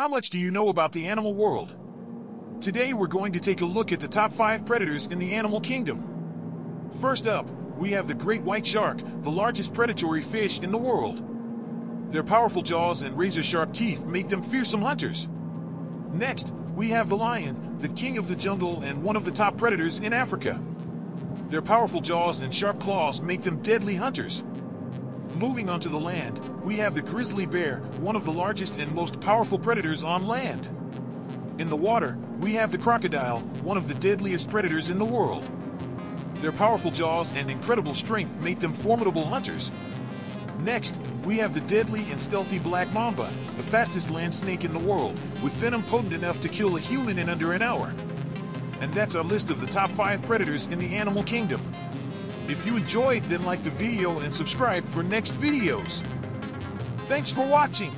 How much do you know about the animal world? Today we're going to take a look at the top 5 predators in the animal kingdom. First up, we have the great white shark, the largest predatory fish in the world. Their powerful jaws and razor-sharp teeth make them fearsome hunters. Next, we have the lion, the king of the jungle and one of the top predators in Africa. Their powerful jaws and sharp claws make them deadly hunters. Moving onto the land, we have the grizzly bear, one of the largest and most powerful predators on land. In the water, we have the crocodile, one of the deadliest predators in the world. Their powerful jaws and incredible strength make them formidable hunters. Next, we have the deadly and stealthy black mamba, the fastest land snake in the world, with venom potent enough to kill a human in under an hour. And that's our list of the top 5 predators in the animal kingdom. If you enjoyed, then like the video and subscribe for next videos. Thanks for watching.